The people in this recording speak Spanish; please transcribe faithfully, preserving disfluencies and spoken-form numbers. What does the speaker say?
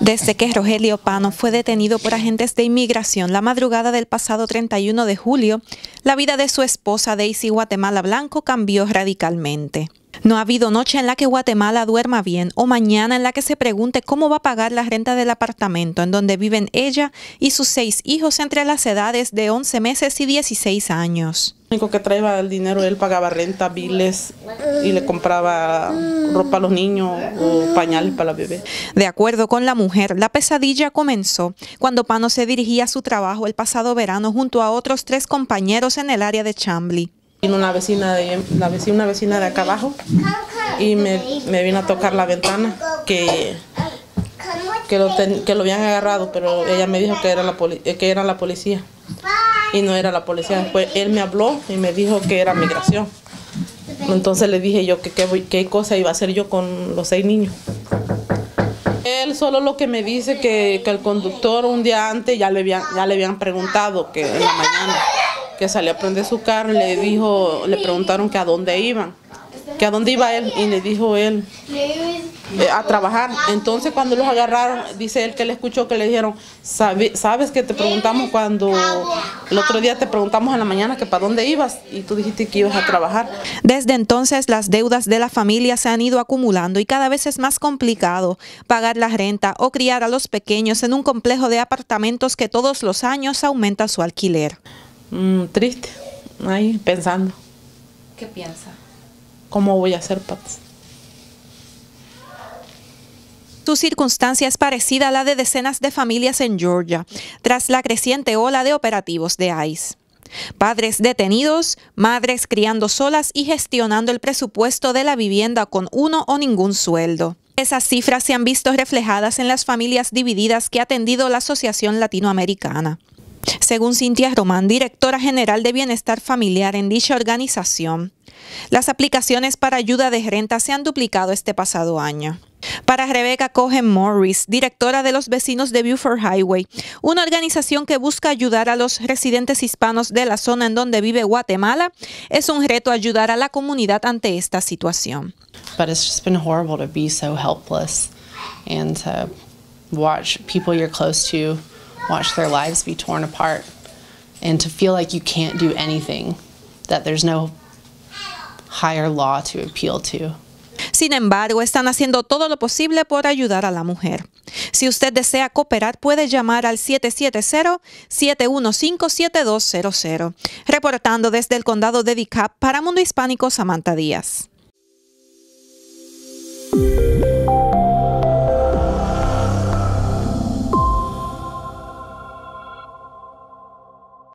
desde que Rogelio Pano fue detenido por agentes de inmigración la madrugada del pasado treinta y uno de julio, la vida de su esposa Daisy Guatemala Blanco cambió radicalmente. No ha habido noche en la que Guatemala duerma bien o mañana en la que se pregunte cómo va a pagar la renta del apartamento en donde viven ella y sus seis hijos entre las edades de once meses y dieciséis años. Lo único que traía el dinero, él pagaba renta, biles y le compraba ropa a los niños o pañales para la bebé. De acuerdo con la mujer, la pesadilla comenzó cuando Pano se dirigía a su trabajo el pasado verano junto a otros tres compañeros en el área de Chambly. Vino una vecina de, la vecina, una vecina de acá abajo y me, me vino a tocar la ventana que, que, lo ten, que lo habían agarrado, pero ella me dijo que era, la poli, que era la policía y no era la policía. Después él me habló y me dijo que era migración. Entonces le dije yo que qué cosa iba a hacer yo con los seis niños. Él solo lo que me dice que, que el conductor un día antes ya le habían, ya le habían preguntado que en la mañana que salió a prender su carro, le dijo, le preguntaron que a dónde iban, que a dónde iba él, y le dijo él, eh, a trabajar. Entonces cuando los agarraron, dice él que le escuchó que le dijeron, Sabe, sabes que te preguntamos cuando, el otro día te preguntamos en la mañana que para dónde ibas, y tú dijiste que ibas a trabajar. Desde entonces las deudas de la familia se han ido acumulando y cada vez es más complicado pagar la renta o criar a los pequeños en un complejo de apartamentos que todos los años aumenta su alquiler. Mm, triste, ahí pensando. ¿Qué piensa? ¿Cómo voy a hacer, Pat? Su circunstancia es parecida a la de decenas de familias en Georgia, tras la creciente ola de operativos de I C E. Padres detenidos, madres criando solas y gestionando el presupuesto de la vivienda con uno o ningún sueldo. Esas cifras se han visto reflejadas en las familias divididas que ha atendido la Asociación Latinoamericana. Según Cynthia Román, directora general de Bienestar Familiar en dicha organización, las aplicaciones para ayuda de renta se han duplicado este pasado año. Para Rebecca Cohen Morris, directora de Los Vecinos de Beaufort Highway, una organización que busca ayudar a los residentes hispanos de la zona en donde vive Guatemala, es un reto ayudar a la comunidad ante esta situación. But it's just been horrible to be so helpless and to watch people you're close to watch their lives be torn apart and to feel like you can't do anything, that there's no higher law to appeal to. Sin embargo, están haciendo todo lo posible por ayudar a la mujer. Si usted desea cooperar, puede llamar al siete siete cero, siete uno cinco, siete dos cero cero. Reportando desde el condado de DeKalb para Mundo Hispánico, Samantha Díaz.